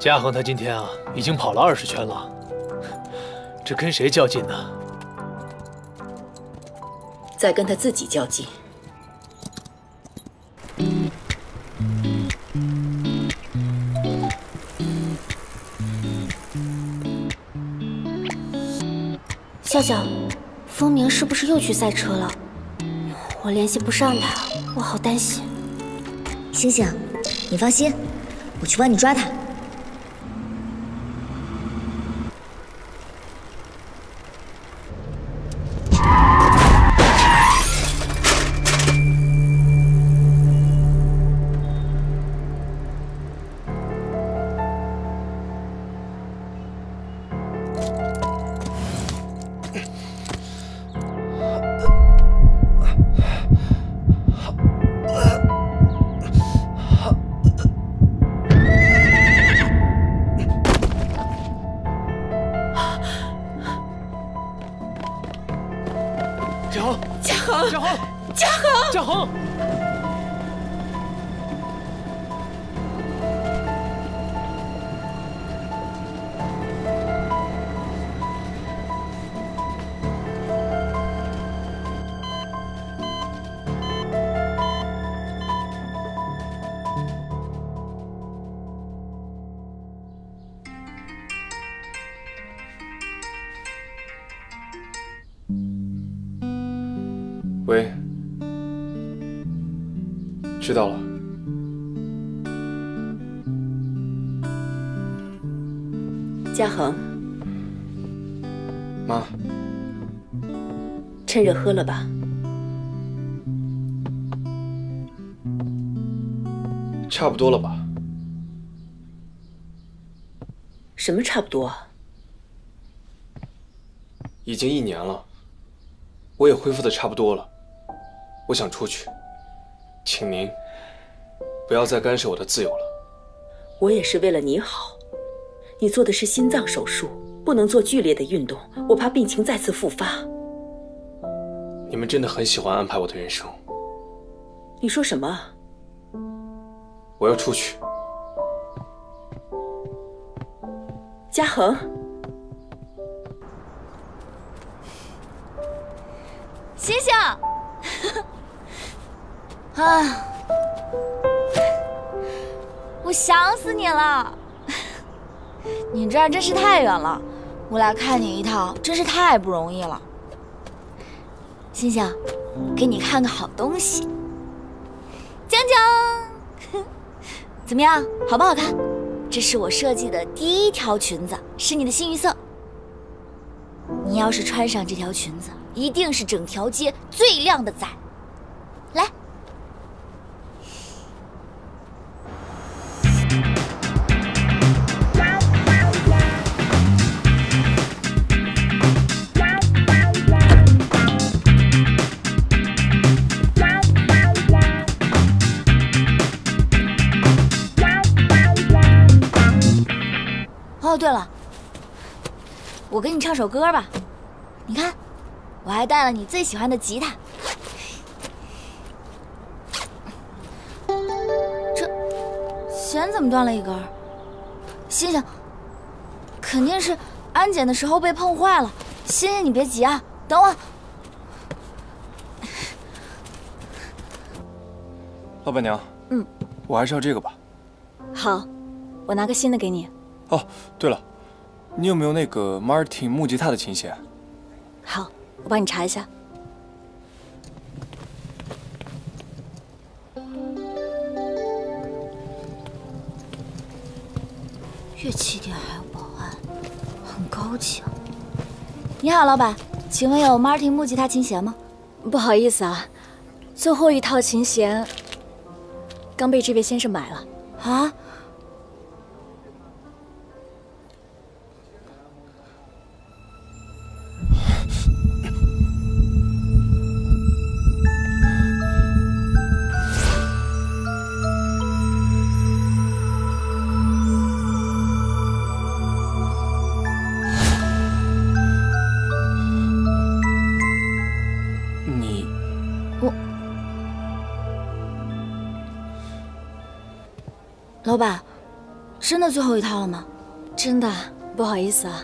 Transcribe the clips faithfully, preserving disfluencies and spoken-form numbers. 嘉恒他今天啊，已经跑了二十圈了，这跟谁较劲呢？在跟他自己较劲。 夏夏，风鸣是不是又去赛车了？我联系不上他，我好担心。星星，你放心，我去帮你抓他。喂，知道了。嘉恒，妈，趁热喝了吧。差不多了吧？什么差不多啊？已经一年了，我也恢复的差不多了。 我想出去，请您不要再干涉我的自由了。我也是为了你好。你做的是心脏手术，不能做剧烈的运动，我怕病情再次复发。你们真的很喜欢安排我的人生。你说什么？我要出去。嘉恒，星星。 啊！我想死你了！你这儿真是太远了，我来看你一趟真是太不容易了。星星，给你看个好东西，江江，怎么样，好不好看？这是我设计的第一条裙子，是你的幸运色。你要是穿上这条裙子，一定是整条街最靓的仔。来。 哦，对了，我给你唱首歌吧。你看，我还带了你最喜欢的吉他。这弦怎么断了一根？星星，肯定是安检的时候被碰坏了。星星，你别急啊，等我。老板娘，嗯，我还是要这个吧。好，我拿个新的给你。 哦，对了，你有没有那个 Martin 木吉他的琴弦？好，我帮你查一下。乐器店还有保安，很高级啊。你好，老板，请问有 Martin 木吉他琴弦吗？不好意思啊，最后一套琴弦刚被这位先生买了。啊？ 老板，真的最后一套了吗？真的，不好意思啊。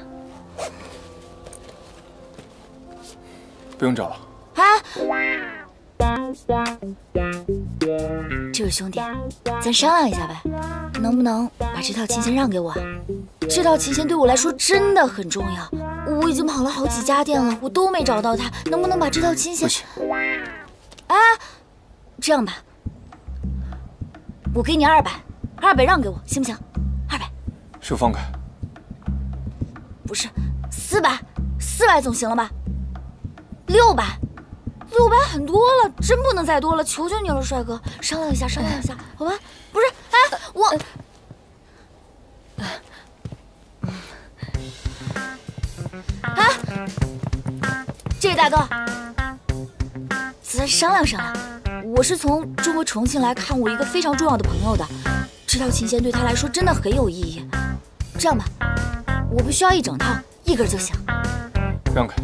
不用找了。哎，就是兄弟，咱商量一下呗，能不能把这套琴弦让给我？这套琴弦对我来说真的很重要。 我已经跑了好几家店了，我都没找到他，能不能把这套琴弦？哎，这样吧，我给你二百，二百让给我，行不行？二百，手放开。不是，四百，四百总行了吧？六百，六百很多了，真不能再多了，求求你了，帅哥，商量一下，商量一下，好吧？不是，哎，我。 啊，这位大哥，咱商量商量。我是从中国重庆来看我一个非常重要的朋友的，这套琴弦对他来说真的很有意义。这样吧，我不需要一整套，一根就行。让开！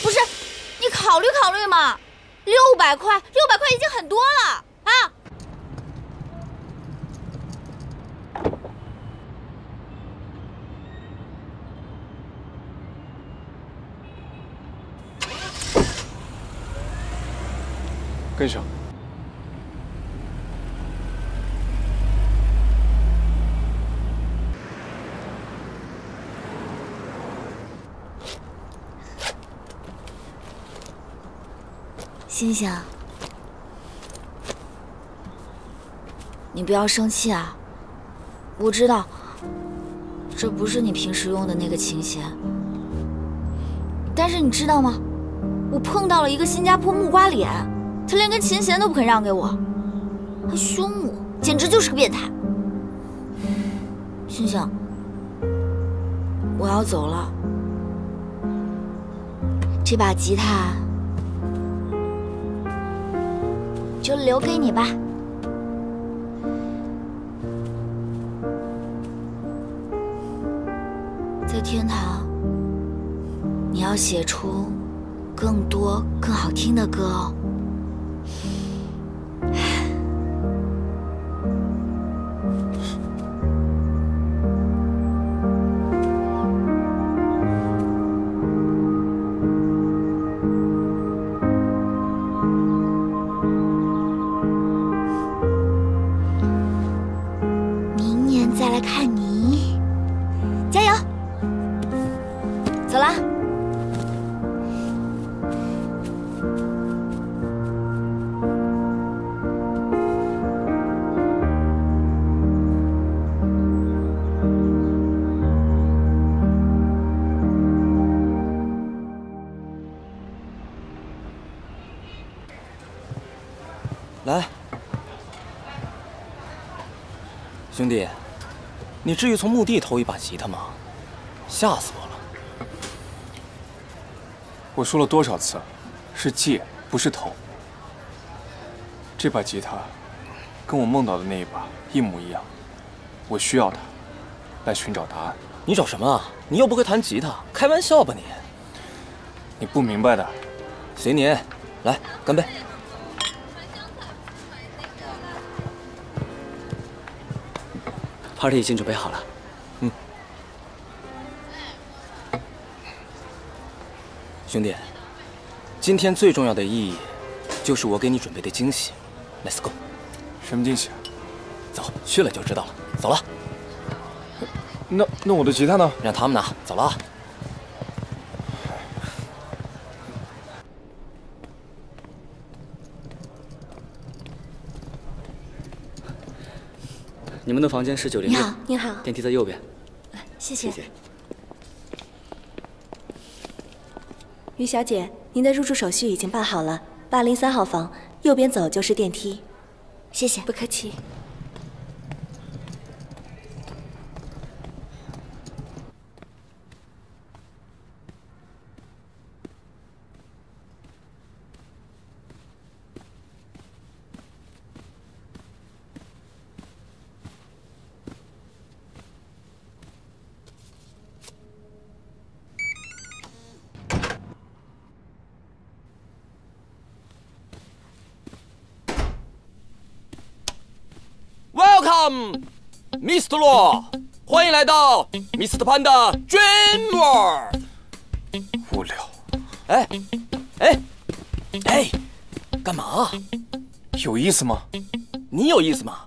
不是，你考虑考虑嘛。六百块，六百块已经很多了啊！ 跟上。星星，你不要生气啊！我知道，这不是你平时用的那个琴弦，但是你知道吗？我碰到了一个新加坡木瓜脸。 他连根琴弦都不肯让给我，还凶我，简直就是个变态。星星，我要走了。这把吉他就留给你吧。在天堂，你要写出更多更好听的歌哦。 明年再来看你，加油！走了。 来，兄弟，你至于从墓地偷一把吉他吗？吓死我了！我说了多少次，是借，不是偷。这把吉他，跟我梦到的那一把一模一样，我需要它，来寻找答案。你找什么啊？你又不会弹吉他，开玩笑吧你？你不明白的，随你。来，干杯！ party 已经准备好了，嗯，兄弟，今天最重要的意义就是我给你准备的惊喜 ，Let's go。什么惊喜啊？走，去了就知道了。走了。那那我的吉他呢？让他们拿，走了啊。你们的房间是九零六。你好，你好。电梯在右边。谢谢。谢谢。于小姐，您的入住手续已经办好了，八零三号房，右边走就是电梯。谢谢。不客气。米斯特洛，欢迎来到米斯特潘的 Dream World。无聊。哎，哎，哎，干嘛？有意思吗？你有意思吗？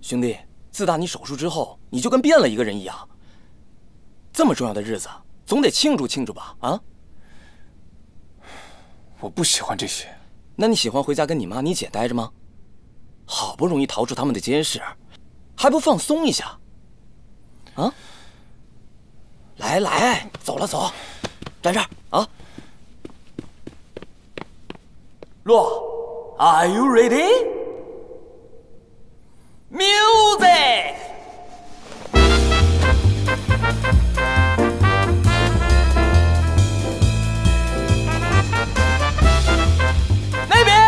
兄弟，自打你手术之后，你就跟变了一个人一样。这么重要的日子，总得庆祝庆祝吧？啊？我不喜欢这些。那你喜欢回家跟你妈、你姐待着吗？ 好不容易逃出他们的监视，还不放松一下？啊！来来，走了走，站这儿啊！洛 ，Are you ready? Music. 那边。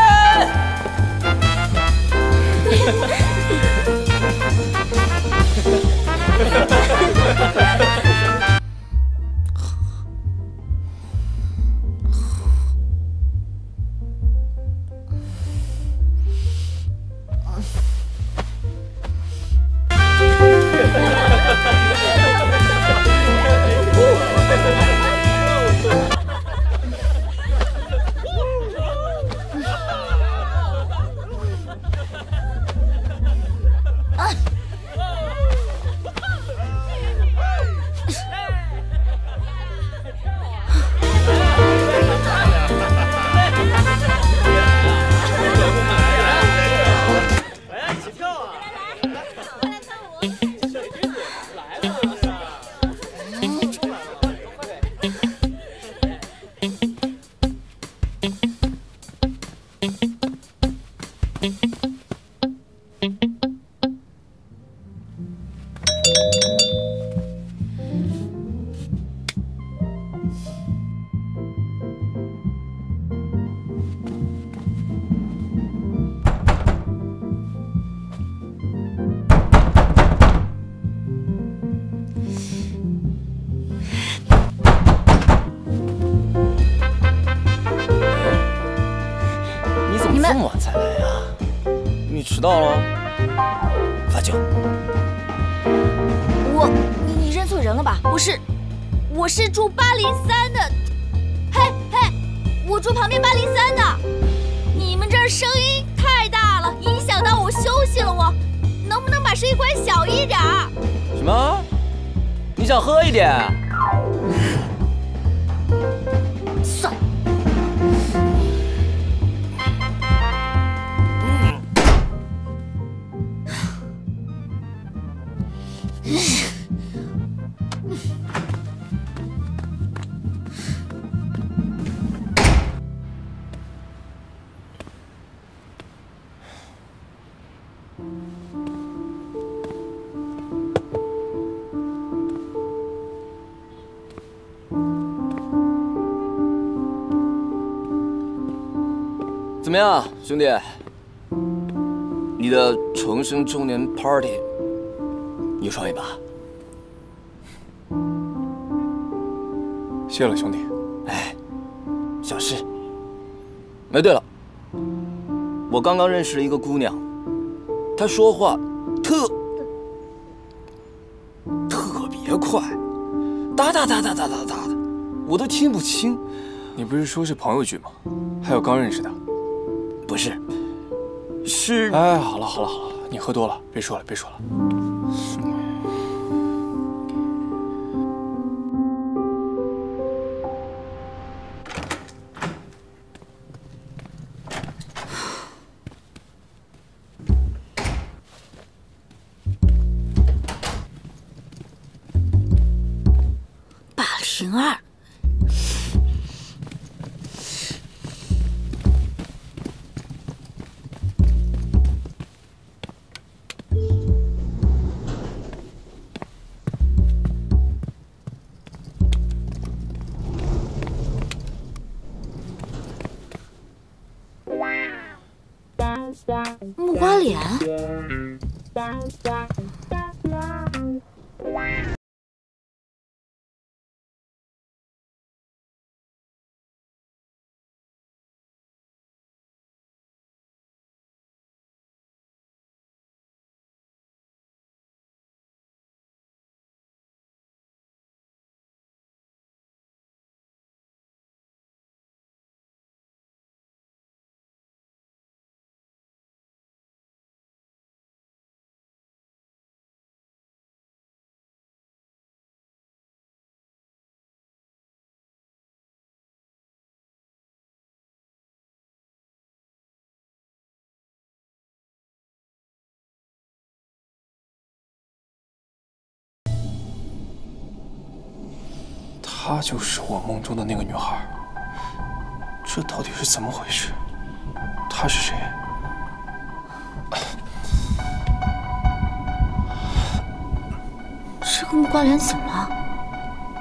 怎么样，兄弟？你的重生周年 party， 你爽一把。谢了，兄弟。哎，小事。哎，对了，我刚刚认识了一个姑娘，她说话特特别快，哒哒哒哒哒哒哒的，我都听不清。你不是说是朋友局吗？还有刚认识的。 不是，是哎，好了好了好了，你喝多了，别说了别说了。霸凌二。 木瓜脸。她就是我梦中的那个女孩，这到底是怎么回事？她是谁？这个木瓜脸怎么了？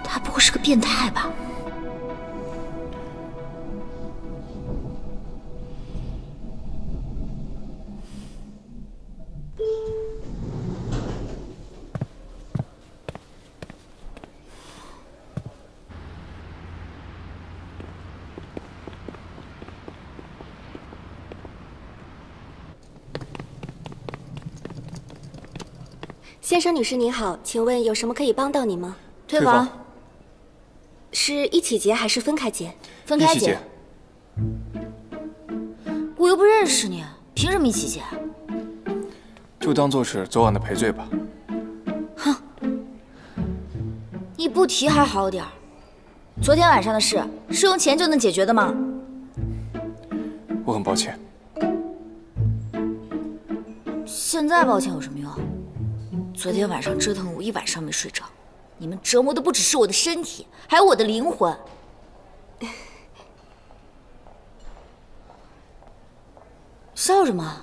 她不会是个变态吧？ 先生、女士您好，请问有什么可以帮到您吗？退房。是一起结还是分开结？分开结。我又不认识你，凭什么一起结？就当做是昨晚的赔罪吧。哼，你不提还好点儿。昨天晚上的事是用钱就能解决的吗？我很抱歉。现在抱歉有什么用？ 昨天晚上折腾我一晚上没睡着，你们折磨的不只是我的身体，还有我的灵魂。笑什么？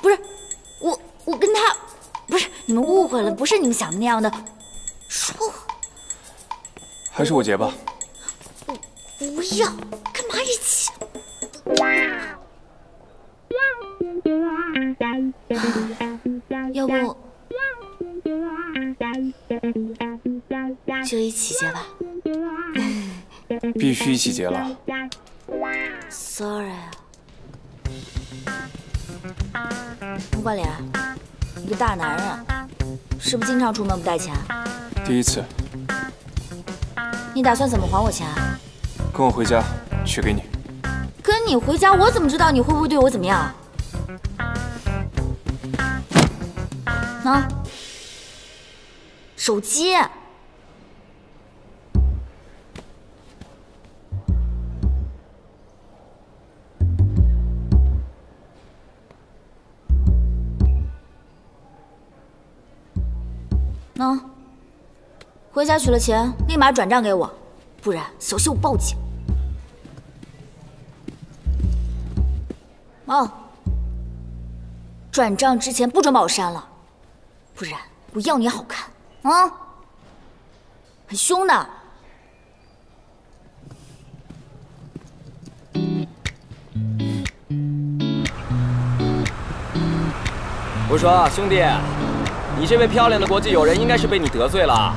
不是，我我跟他不是你们误会了，不是你们想的那样的。说，还是我结吧。不要，干嘛一起？ 要不就一起结吧，必须一起结了。Sorry 啊，木瓜脸，你个大男人，是不是经常出门不带钱？第一次。你打算怎么还我钱啊？跟我回家，取给你。跟你回家，我怎么知道你会不会对我怎么样？ 啊！手机。啊！回家取了钱，立马转账给我，不然小心我报警。哦，转账之前不准把我删了。 不然我要你好看啊！很凶的。我说啊，兄弟，你这位漂亮的国际友人应该是被你得罪了。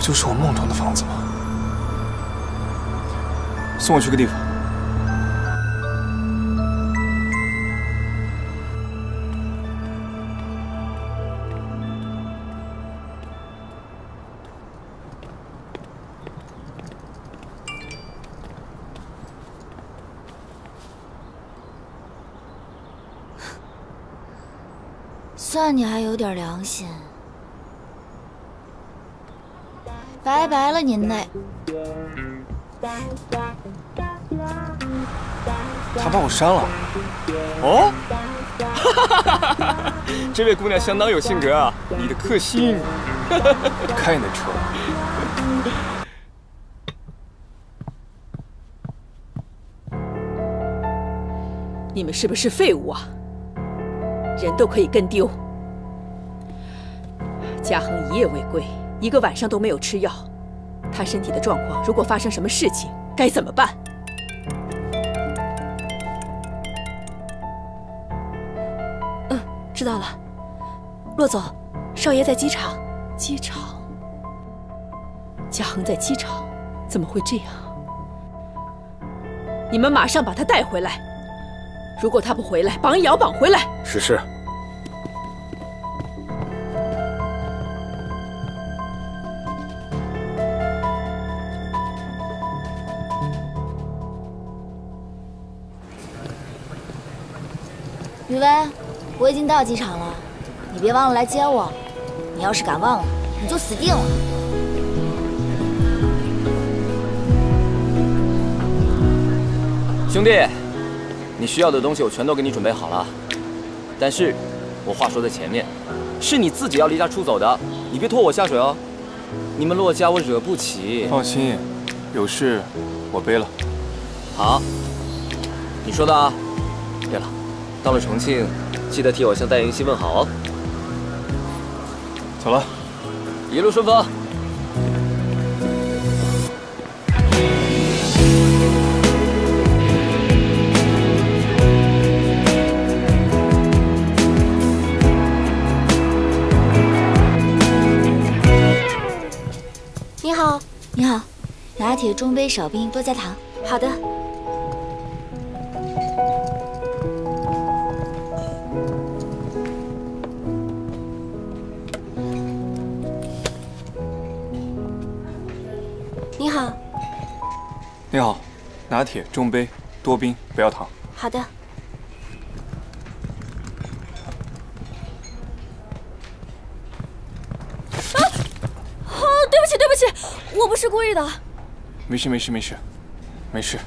就是我梦中的房子吗？送我去个地方。算你还有点良心。 拜拜了，您嘞！他把我删了。哦，这位姑娘相当有性格啊，你的克星。开你的车。你们是不是废物啊？人都可以跟丢。嘉恒一夜未归。 一个晚上都没有吃药，他身体的状况如果发生什么事情，该怎么办？嗯，知道了。洛总，少爷在机场。机场？嘉恒在机场，怎么会这样？你们马上把他带回来。如果他不回来，绑也要绑回来。是是。 雨薇，我已经到机场了，你别忘了来接我。你要是敢忘了，你就死定了。 兄弟，你需要的东西我全都给你准备好了，但是，我话说在前面，是你自己要离家出走的，你别拖我下水哦。你们洛家我惹不起。放心，有事我背了。好，你说的啊。对了，到了重庆，记得替我向戴云熙问好哦。走了，一路顺风。 你好，拿铁中杯少冰，多加糖。好的。你好。你好，拿铁中杯多冰，不要糖。好的。啊！哦，对不起，对不起。 我不是故意的，没事没事没事，没事。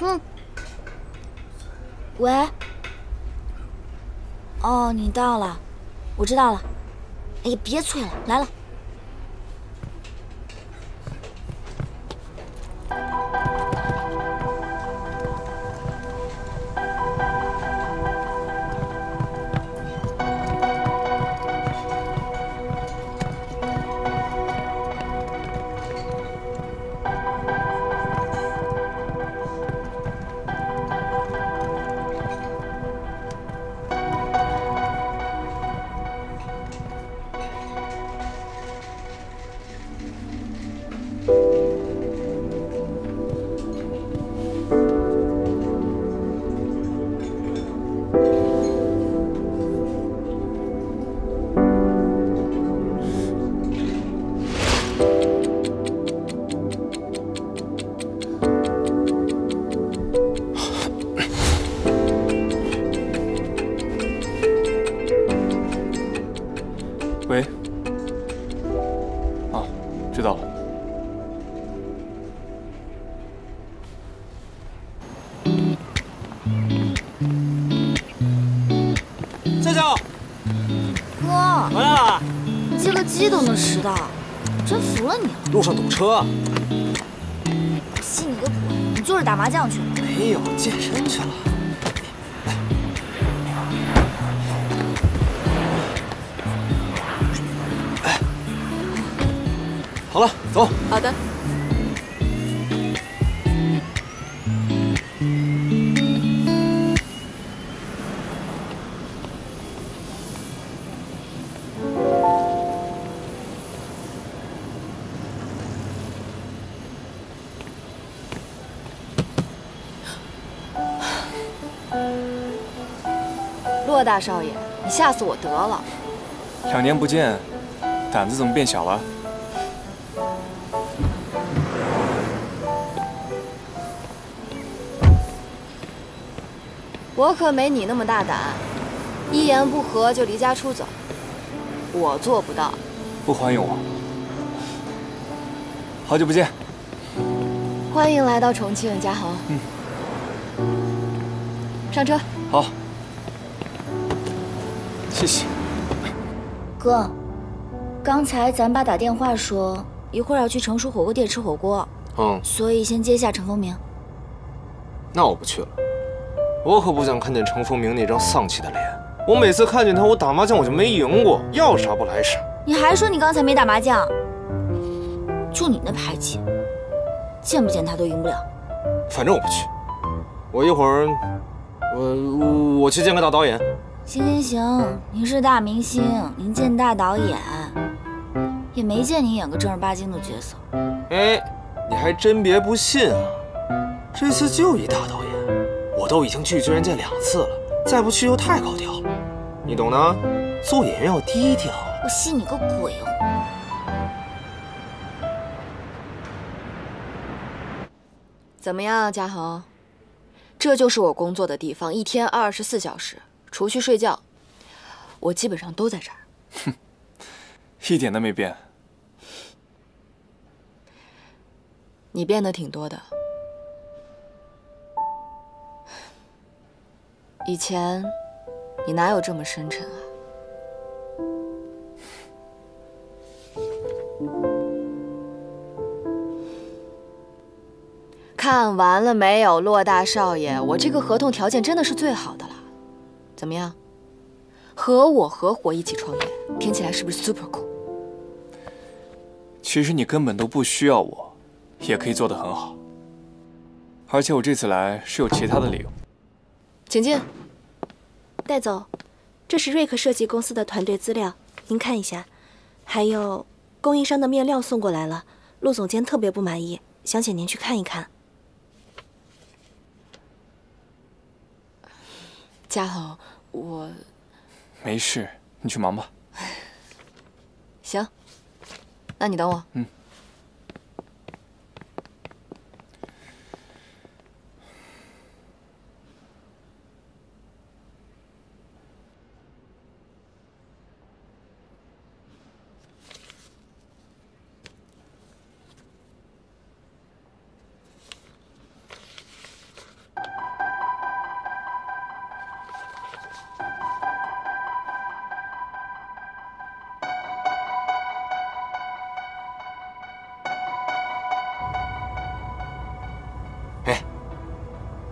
嗯。喂。哦，你到了，我知道了。哎呀，别催了，来了。 路上堵车，我信你个鬼！你就是打麻将去了，没有健身去了。哎，好了，走。好的。 大少爷，你吓死我得了！两年不见，胆子怎么变小了？我可没你那么大胆，一言不合就离家出走，我做不到。不欢迎我？好久不见！欢迎来到重庆，嘉豪。嗯。上车。好。 谢谢，哥。刚才咱爸打电话说一会儿要去成熟火锅店吃火锅，嗯，所以先接下陈风明。那我不去了，我可不想看见陈风明那张丧气的脸。我每次看见他，我打麻将我就没赢过，要啥不来啥。你还说你刚才没打麻将？就你那牌技，见不见他都赢不了。反正我不去，我一会儿，我我去见个大导演。 行行行，您是大明星，您见大导演，也没见你演个正儿八经的角色。哎，你还真别不信啊！这次就一大导演，我都已经拒绝人家两次了，再不去又太高调了，你懂的。做演员要低调。我信你个鬼哦！怎么样，嘉恒？这就是我工作的地方，一天二十四小时，除去睡觉，我基本上都在这儿。哼，一点都没变。你变得挺多的。以前你哪有这么深沉啊？ 看完了没有，骆大少爷？我这个合同条件真的是最好的了，怎么样？和我合伙一起创业，听起来是不是 super cool？ 其实你根本都不需要我，也可以做得很好。而且我这次来是有其他的理由。请进。戴总，这是瑞克设计公司的团队资料，您看一下。还有，供应商的面料送过来了，陆总监特别不满意，想请您去看一看。 嘉恒，我没事，你去忙吧。行，那你等我。嗯。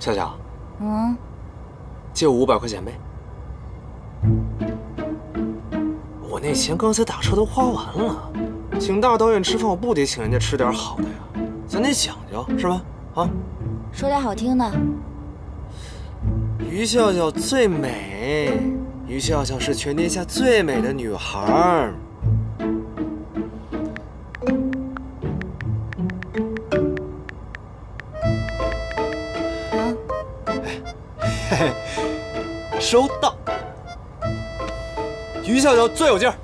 笑笑，嗯，借我五百块钱呗。我那钱刚才打车都花完了，请大导演吃饭，我不得请人家吃点好的呀？咱得讲究是吧？啊，说点好听的。于笑笑最美，于笑笑是全天下最美的女孩。 收到，于笑笑最有劲儿。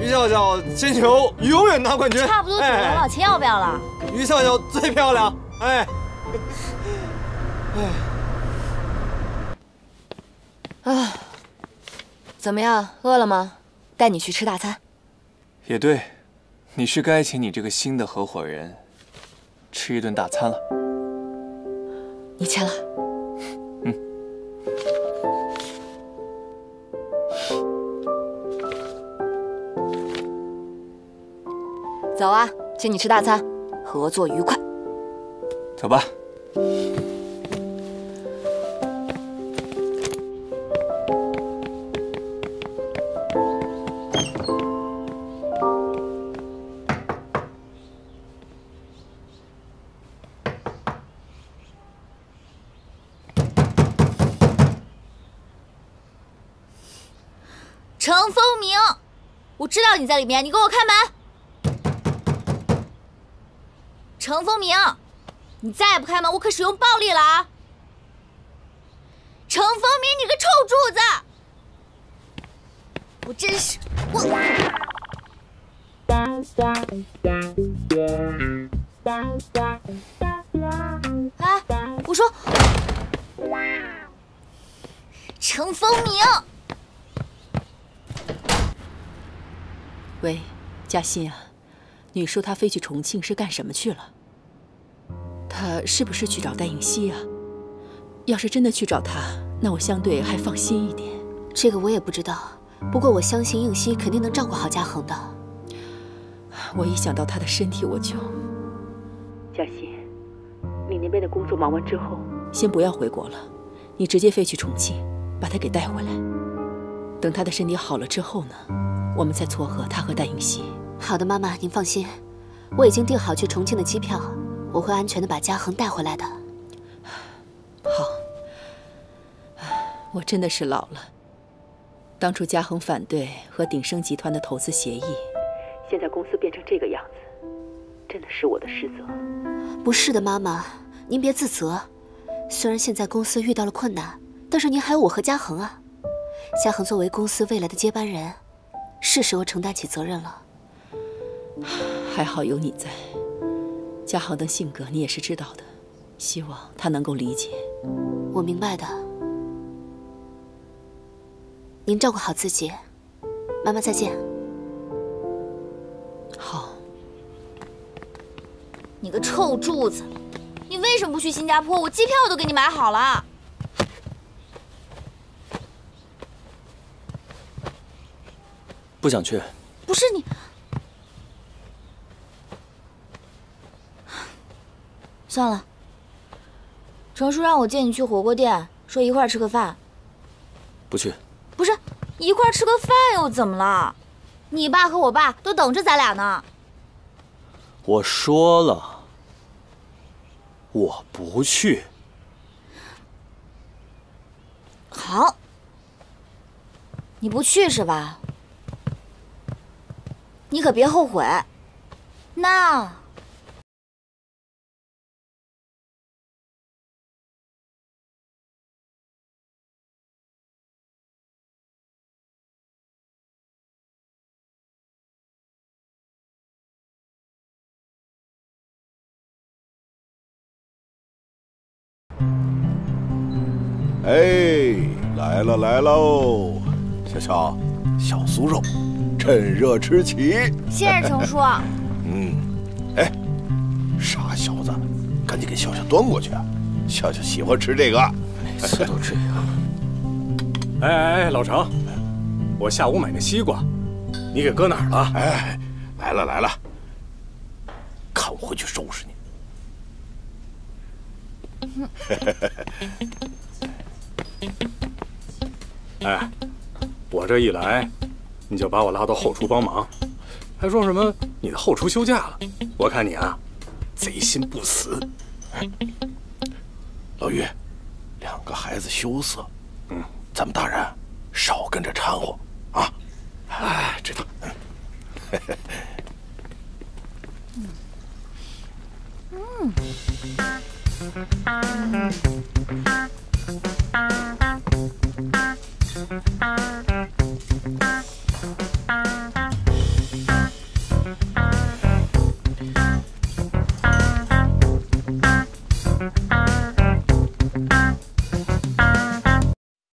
于笑笑铅球永远拿冠军，差不多组合了，钱要不要了？于笑笑最漂亮，哎，哎，啊，怎么样？饿了吗？带你去吃大餐。也对，你是该请你这个新的合伙人吃一顿大餐了。你签了。 走啊，请你吃大餐，合作愉快。走吧。程风鸣，我知道你在里面，你给我开门。 程风鸣，你再不开门，我可使用暴力了啊！程风鸣，你个臭柱子！我真是我。哎，我说，程风鸣。喂，嘉欣啊，你说他飞去重庆是干什么去了？ 他是不是去找戴颖希呀？要是真的去找他，那我相对还放心一点。这个我也不知道，不过我相信映希肯定能照顾好嘉恒的。我一想到他的身体，我就……嘉欣，你那边的工作忙完之后，先不要回国了，你直接飞去重庆，把他给带回来。等他的身体好了之后呢，我们再撮合他和戴颖希。好的，妈妈，您放心，我已经订好去重庆的机票。 我会安全的把嘉恒带回来的。好，我真的是老了。当初嘉恒反对和鼎盛集团的投资协议，现在公司变成这个样子，真的是我的失责。不是的，妈妈，您别自责。虽然现在公司遇到了困难，但是您还有我和嘉恒啊。嘉恒作为公司未来的接班人，是时候承担起责任了。还好有你在。 嘉恒的性格你也是知道的，希望他能够理解。我明白的。您照顾好自己，妈妈再见。好。你个臭柱子，你为什么不去新加坡？我机票都给你买好了。 不想去，不是你，算了。程叔让我接你去火锅店，说一块儿吃个饭。不去，不是一块儿吃个饭又怎么了？你爸和我爸都等着咱俩呢。我说了，我不去。好，你不去是吧？ 你可别后悔，那。哎，来了来喽，小乔，小酥肉。 趁热吃起，谢谢程叔。嗯，哎，傻小子，赶紧给笑笑端过去啊！笑笑喜欢吃这个，每次都这样。哎哎哎，老程，我下午买那西瓜，你给搁哪儿了？哎，来了来了，看我回去收拾你。哎，我这一来。 你就把我拉到后厨帮忙，还说什么你的后厨休假了？我看你啊，贼心不死。老于，两个孩子羞涩，嗯，咱们大人少跟着掺和啊。哎，知道。嗯。嗯。